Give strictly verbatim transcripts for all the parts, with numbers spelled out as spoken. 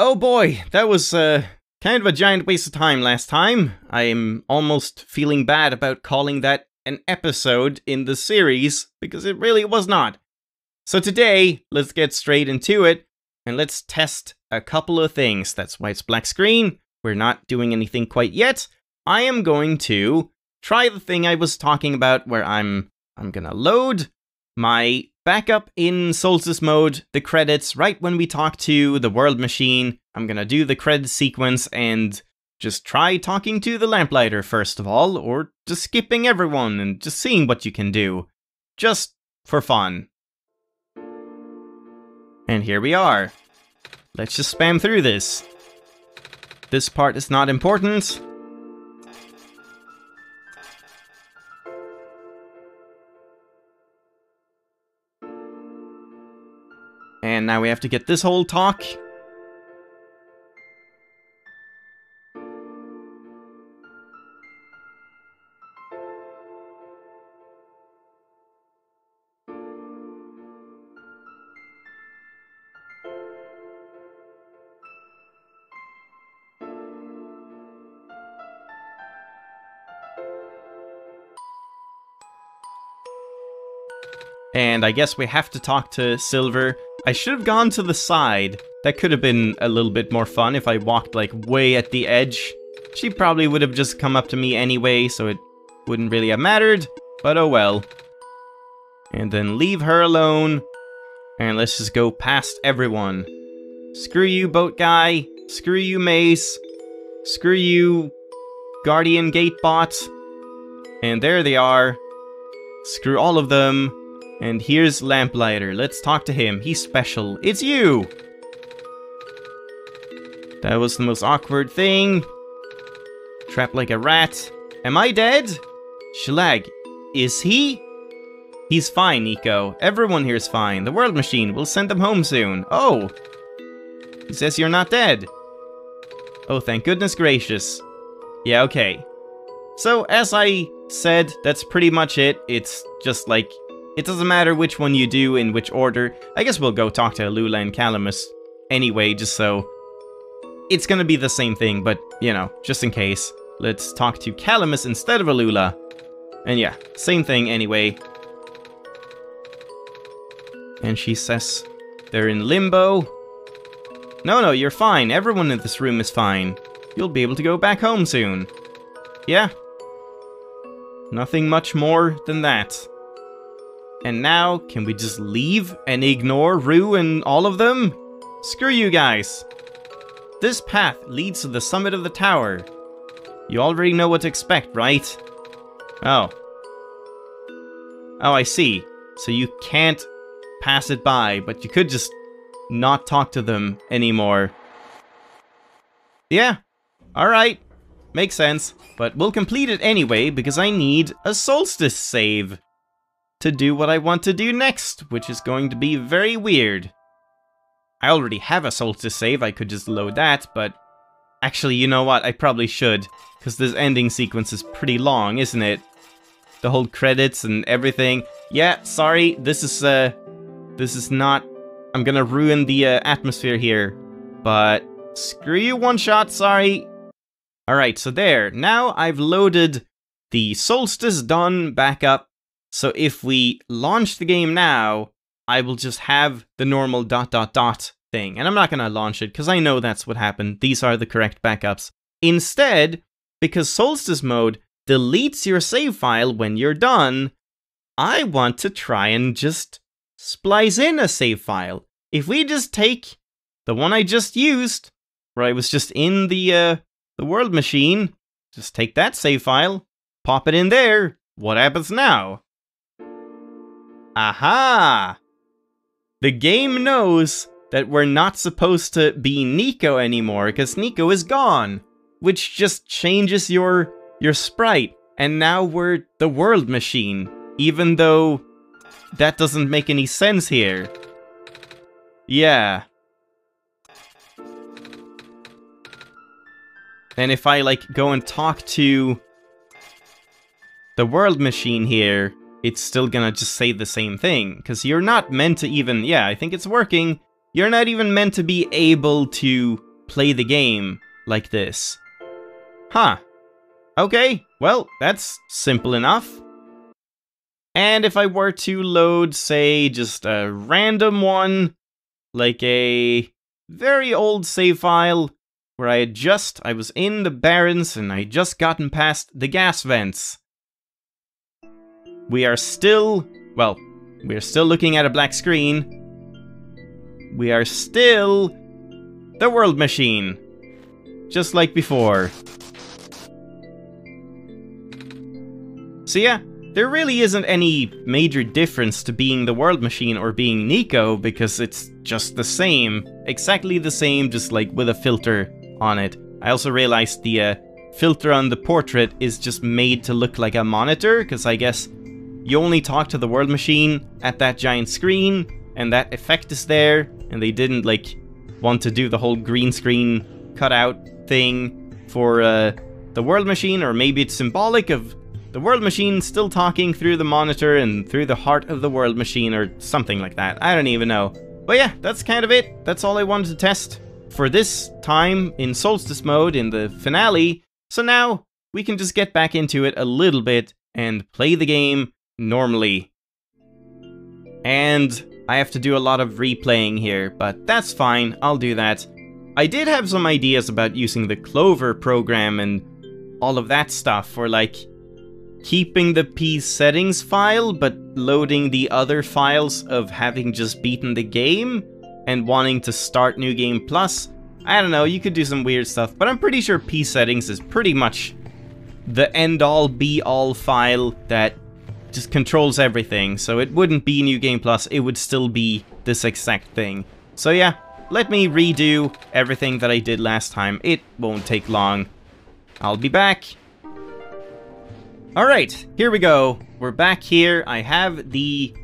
Oh boy, that was uh, kind of a giant waste of time last time. I'm almost feeling bad about calling that an episode in the series, because it really was not. So today, let's get straight into it, and let's test a couple of things. That's why it's black screen. We're not doing anything quite yet. I am going to try the thing I was talking about where I'm, I'm gonna load my backup in Solstice mode, the credits, right when we talk to the World Machine. I'm gonna do the credit sequence and just try talking to the Lamplighter first of all, or just skipping everyone and just seeing what you can do. Just for fun. And here we are. Let's just spam through this. This part is not important. And now we have to get this whole talk. And I guess we have to talk to Silver. I should have gone to the side. That could have been a little bit more fun if I walked like way at the edge. She probably would have just come up to me anyway, so it wouldn't really have mattered, but oh well. And then leave her alone. And let's just go past everyone. Screw you, boat guy. Screw you, Mace. Screw you, Guardian Gate Bot. And there they are. Screw all of them. And here's Lamplighter. Let's talk to him. He's special. It's you! That was the most awkward thing. Trapped like a rat. Am I dead? Shilag, is he? He's fine, Niko. Everyone here's fine. The World Machine will send them home soon. Oh! He says you're not dead. Oh, thank goodness gracious. Yeah, okay. So, as I said, that's pretty much it. It's just like... it doesn't matter which one you do, in which order. I guess we'll go talk to Alula and Calamus anyway, just so... it's gonna be the same thing, but, you know, just in case. Let's talk to Calamus instead of Alula. And yeah, same thing anyway. And she says they're in limbo. No, no, you're fine. Everyone in this room is fine. You'll be able to go back home soon. Yeah. Nothing much more than that. And now, can we just leave and ignore Rue and all of them? Screw you guys! This path leads to the summit of the tower. You already know what to expect, right? Oh. Oh, I see. So you can't pass it by, but you could just not talk to them anymore. Yeah. Alright. Makes sense. But we'll complete it anyway, because I need a Solstice save to do what I want to do next, which is going to be very weird. I already have a Solstice save, I could just load that, but... actually, you know what, I probably should, because this ending sequence is pretty long, isn't it? The whole credits and everything. Yeah, sorry, this is, uh... this is not... I'm gonna ruin the uh, atmosphere here. But... screw you, One-Shot, sorry! Alright, so there. Now I've loaded the Solstice done backup. So if we launch the game now, I will just have the normal dot dot dot thing. And I'm not going to launch it, because I know that's what happened. These are the correct backups. Instead, because Solstice mode deletes your save file when you're done, I want to try and just splice in a save file. If we just take the one I just used, where I was just in the, uh, the World Machine, just take that save file, pop it in there, what happens now? Aha! The game knows that we're not supposed to be Niko anymore, because Niko is gone, which just changes your your sprite, and now we're the World Machine, even though that doesn't make any sense here. Yeah. And if I, like, go and talk to the World Machine here, it's still gonna just say the same thing, because you're not meant to even... yeah, I think it's working. You're not even meant to be able to play the game like this. Huh. Okay, well, that's simple enough. And if I were to load, say, just a random one, like a very old save file, where I had just, I was in the Barrens and I had just gotten past the gas vents. We are still, well, we are still looking at a black screen. We are still the World Machine, just like before. So yeah, there really isn't any major difference to being the World Machine or being Niko, because it's just the same. Exactly the same, just like with a filter on it. I also realized the uh, filter on the portrait is just made to look like a monitor, because I guess you only talk to the World Machine at that giant screen, and that effect is there, and they didn't, like, want to do the whole green screen cutout thing for uh, the World Machine, or maybe it's symbolic of the World Machine still talking through the monitor and through the heart of the World Machine or something like that. I don't even know. But yeah, that's kind of it. That's all I wanted to test for this time in Solstice mode in the finale. So now we can just get back into it a little bit and play the game normally. And I have to do a lot of replaying here, but that's fine. I'll do that. I did have some ideas about using the Clover program and all of that stuff for, like, keeping the P settings file, but loading the other files of having just beaten the game and wanting to start New Game Plus. I don't know, you could do some weird stuff, but I'm pretty sure P settings is pretty much the end-all, be-all file that just controls everything. So it wouldn't be New Game Plus, it would still be this exact thing. So yeah, let me redo everything that I did last time. It won't take long. I'll be back. Alright, here we go. We're back here. I have the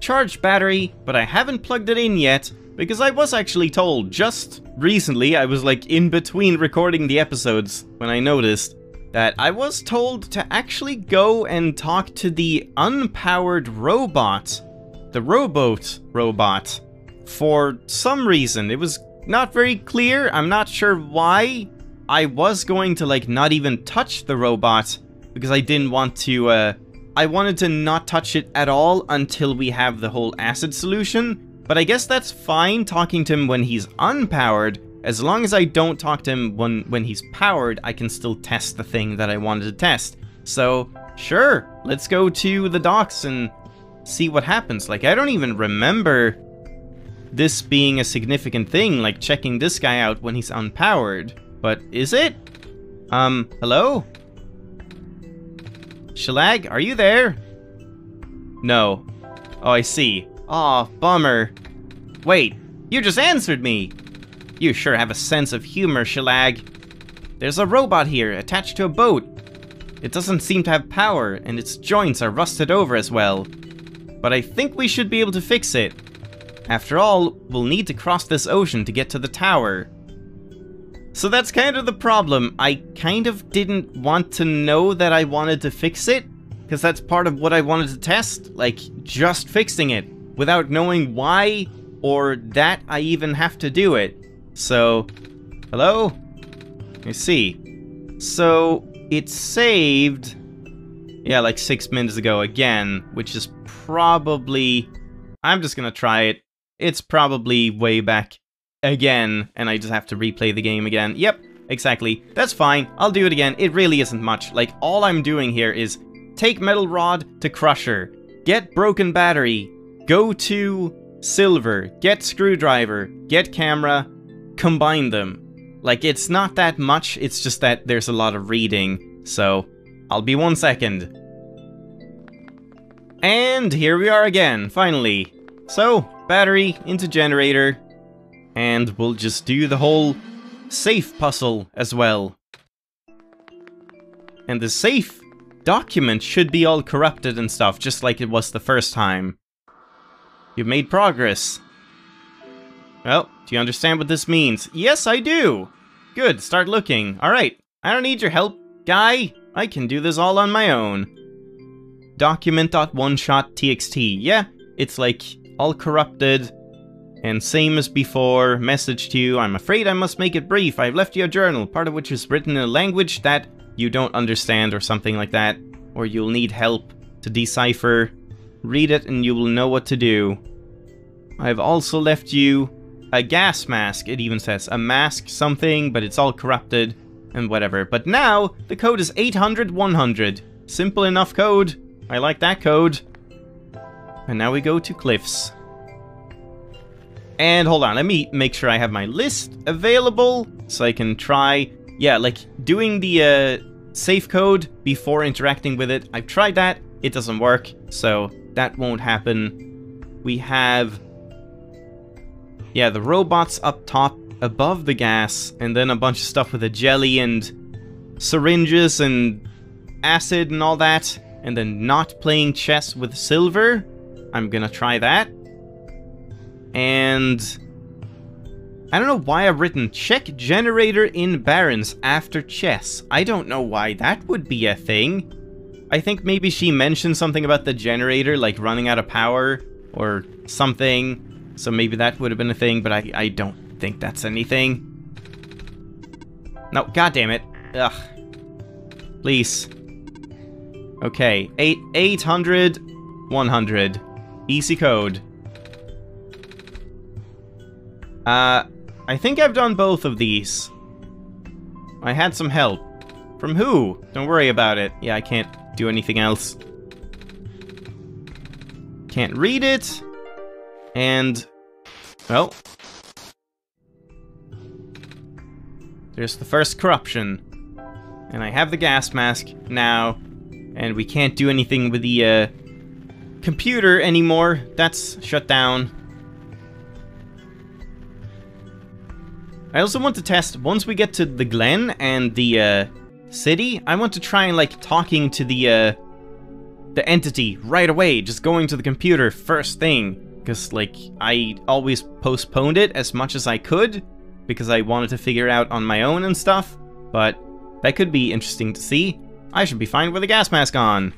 charged battery, but I haven't plugged it in yet, because I was actually told just recently, I was like in between recording the episodes when I noticed that I was told to actually go and talk to the unpowered robot, the robot robot, for some reason. It was not very clear. I'm not sure why. I was going to like not even touch the robot, because I didn't want to, uh, I wanted to not touch it at all until we have the whole acid solution. But I guess that's fine talking to him when he's unpowered. As long as I don't talk to him when, when he's powered, I can still test the thing that I wanted to test. So, sure, let's go to the docks and see what happens. Like, I don't even remember this being a significant thing, like checking this guy out when he's unpowered. But is it? Um, hello? Shilag, are you there? No. Oh, I see. Aw, bummer. Wait, you just answered me! You sure have a sense of humor, Shilag. There's a robot here, attached to a boat. It doesn't seem to have power, and its joints are rusted over as well. But I think we should be able to fix it. After all, we'll need to cross this ocean to get to the tower. So that's kind of the problem. I kind of didn't want to know that I wanted to fix it, because that's part of what I wanted to test, like just fixing it without knowing why or that I even have to do it. So, hello? I see. So, it's saved, yeah, like six minutes ago again, which is probably, I'm just gonna try it. It's probably way back again, and I just have to replay the game again. Yep, exactly. That's fine. I'll do it again. It really isn't much. Like, all I'm doing here is take metal rod to crusher, get broken battery, go to silver, get screwdriver, get camera, combine them. Like, it's not that much. It's just that there's a lot of reading. So, I'll be one second. And here we are again, finally. So, battery into generator. And we'll just do the whole safe puzzle as well. And the safe document should be all corrupted and stuff, just like it was the first time. You've made progress. Well, do you understand what this means? Yes, I do! Good, start looking. Alright, I don't need your help, guy. I can do this all on my own. Document.one shot T X T. Yeah, it's like all corrupted. And same as before, message to you, I'm afraid I must make it brief, I've left you a journal, part of which is written in a language that you don't understand or something like that, or you'll need help to decipher. Read it and you will know what to do. I've also left you a gas mask, it even says, a mask something, but it's all corrupted and whatever. But now, the code is eight hundred one hundred. Simple enough code. I like that code. And now we go to cliffs. And hold on, let me make sure I have my list available so I can try... Yeah, like, doing the uh, safe code before interacting with it. I've tried that, it doesn't work, so that won't happen. We have... Yeah, the robots up top above the gas, and then a bunch of stuff with a jelly and syringes and acid and all that. And then not playing chess with silver. I'm gonna try that. And... I don't know why I've written check generator in Barons after chess. I don't know why that would be a thing. I think maybe she mentioned something about the generator, like running out of power or something. So maybe that would have been a thing, but I, I don't think that's anything. No, goddamn it. Ugh. Please. Okay, eight hundred, one hundred. Easy code. Uh, I think I've done both of these. I had some help. From who? Don't worry about it. Yeah, I can't do anything else. Can't read it. And... Well... There's the first corruption. And I have the gas mask now. And we can't do anything with the, uh... computer anymore. That's shut down. I also want to test, once we get to the Glen and the uh, city, I want to try and like talking to the uh, the entity right away, just going to the computer first thing, because like I always postponed it as much as I could because I wanted to figure it out on my own and stuff, but that could be interesting to see. I should be fine with a gas mask on.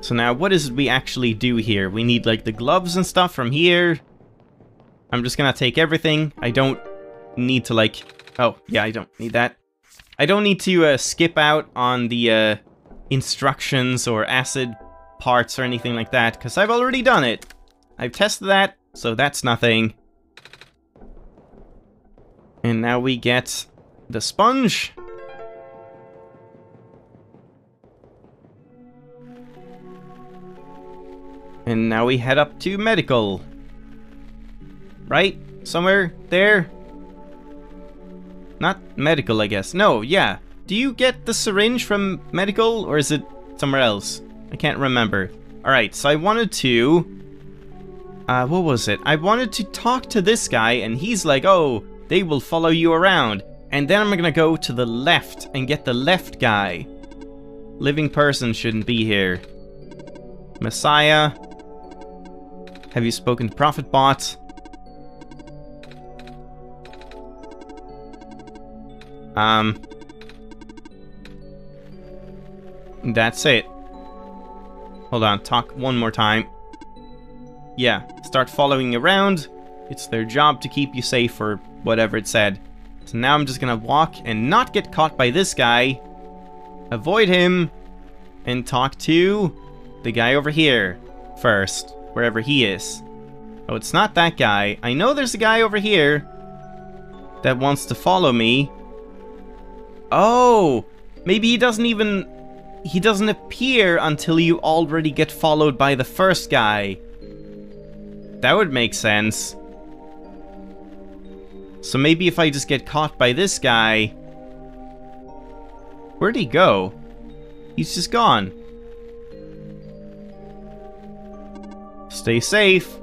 So now, what is it we actually do here? We need, like, the gloves and stuff from here. I'm just gonna take everything. I don't need to, like... Oh, yeah, I don't need that. I don't need to uh, skip out on the uh, instructions or acid parts or anything like that, because I've already done it. I've tested that, so that's nothing. And now we get the sponge. And now we head up to medical. Right? Somewhere there? Not medical, I guess. No, yeah. Do you get the syringe from medical, or is it somewhere else? I can't remember. Alright, so I wanted to... Uh, what was it? I wanted to talk to this guy, and he's like, oh, they will follow you around. And then I'm gonna go to the left and get the left guy. Living person shouldn't be here. Messiah... Have you spoken to Prophet Bot? Um... That's it. Hold on, talk one more time. Yeah, start following around. It's their job to keep you safe, or whatever it said. So now I'm just gonna walk and not get caught by this guy. Avoid him. And talk to... the guy over here first, wherever he is. Oh, it's not that guy. I know there's a guy over here that wants to follow me. Oh, maybe he doesn't even... He doesn't appear until you already get followed by the first guy. That would make sense. So maybe if I just get caught by this guy... Where'd he go? He's just gone. Stay safe.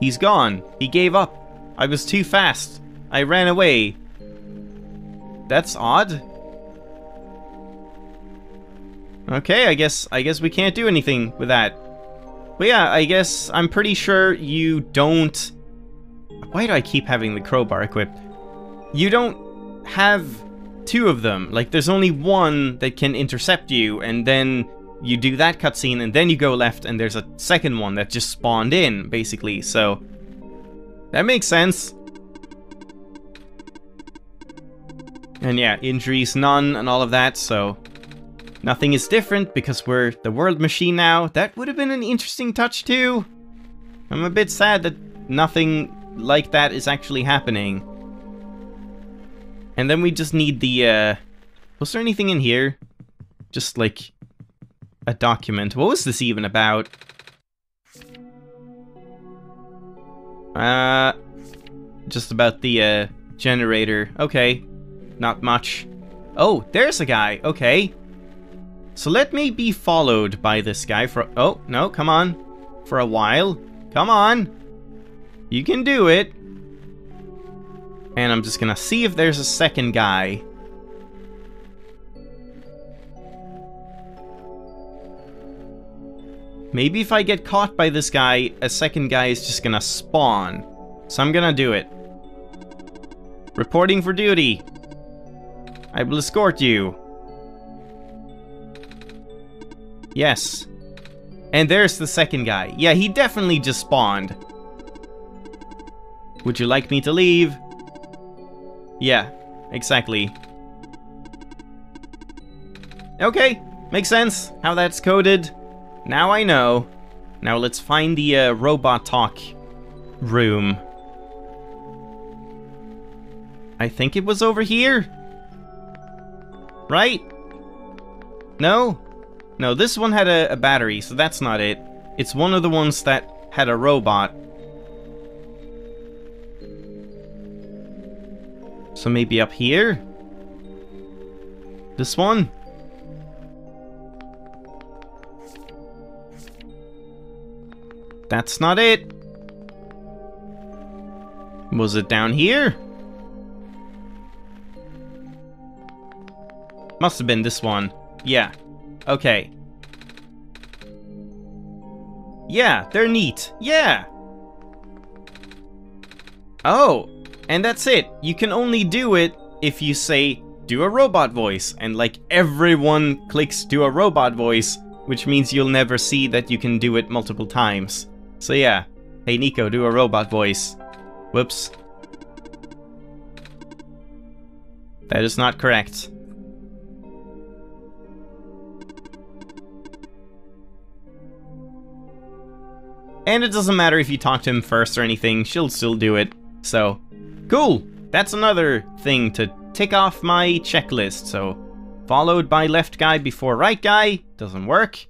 He's gone. He gave up. I was too fast. I ran away. That's odd. Okay, I guess I guess we can't do anything with that. But yeah, I guess I'm pretty sure you don't... Why do I keep having the crowbar equipped? You don't have two of them. Like, there's only one that can intercept you, and then you do that cutscene, and then you go left, and there's a second one that just spawned in, basically, so... that makes sense. And yeah, injuries none and all of that, so... nothing is different, because we're the World Machine now. That would have been an interesting touch, too! I'm a bit sad that nothing like that is actually happening. And then we just need the, uh... was there anything in here? Just, like... a document. What was this even about? Uh... Just about the, uh... generator. Okay. Not much. Oh, there's a guy! Okay. So let me be followed by this guy for... oh, no, come on. For a while. Come on! You can do it! And I'm just gonna see if there's a second guy. Maybe if I get caught by this guy, a second guy is just gonna spawn. So I'm gonna do it. Reporting for duty. I will escort you. Yes. And there's the second guy. Yeah, he definitely just spawned. Would you like me to leave? Yeah, exactly. Okay, makes sense how that's coded. Now I know. Now let's find the uh, robot talk room. I think it was over here? Right? No? No, this one had a, a battery, so that's not it. It's one of the ones that had a robot. So maybe up here? This one? That's not it. Was it down here? Must have been this one. Yeah. Okay. Yeah, they're neat. Yeah! Oh! And that's it. You can only do it if you say, do a robot voice. And like everyone clicks do a robot voice, which means you'll never see that you can do it multiple times. So yeah. Hey Niko, do a robot voice. Whoops. That is not correct. And it doesn't matter if you talk to him first or anything, she'll still do it. So, cool! That's another thing to tick off my checklist, so... followed by left guy before right guy, doesn't work.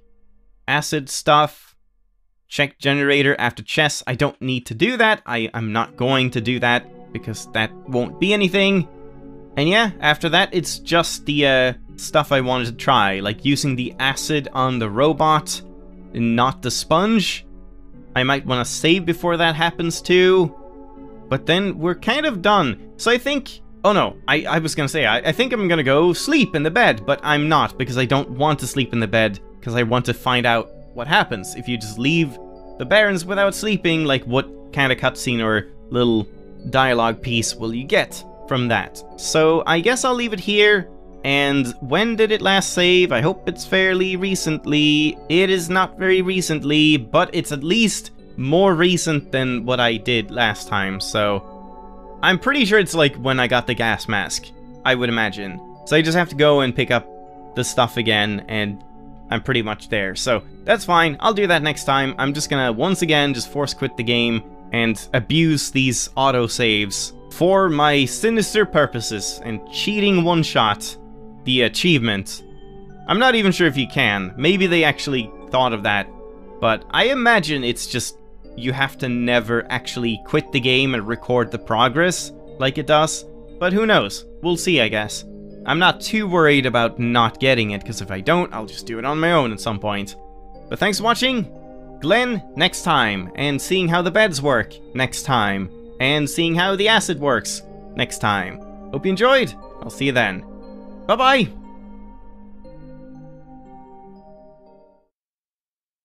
Acid stuff. Check generator after chess, I don't need to do that, I, I'm not going to do that, because that won't be anything. And yeah, after that it's just the uh, stuff I wanted to try, like using the acid on the robot, and not the sponge. I might want to save before that happens too. But then we're kind of done. So I think... oh no, I, I was gonna say, I, I think I'm gonna go sleep in the bed, but I'm not, because I don't want to sleep in the bed, because I want to find out what happens. If you just leave the Barons without sleeping, like what kind of cutscene or little dialogue piece will you get from that? So I guess I'll leave it here, and when did it last save? I hope it's fairly recently. It is not very recently, but it's at least more recent than what I did last time, so... I'm pretty sure it's like when I got the gas mask, I would imagine. So I just have to go and pick up the stuff again, and I'm pretty much there. So that's fine, I'll do that next time. I'm just gonna, once again, just force quit the game and abuse these autosaves for my sinister purposes and cheating One-Shot the achievement. I'm not even sure if you can. Maybe they actually thought of that, but I imagine it's just... you have to never actually quit the game and record the progress, like it does. But who knows? We'll see, I guess. I'm not too worried about not getting it, because if I don't, I'll just do it on my own at some point. But thanks for watching, Glenn, next time, and seeing how the beds work, next time, and seeing how the acid works, next time. Hope you enjoyed, I'll see you then. Bye-bye!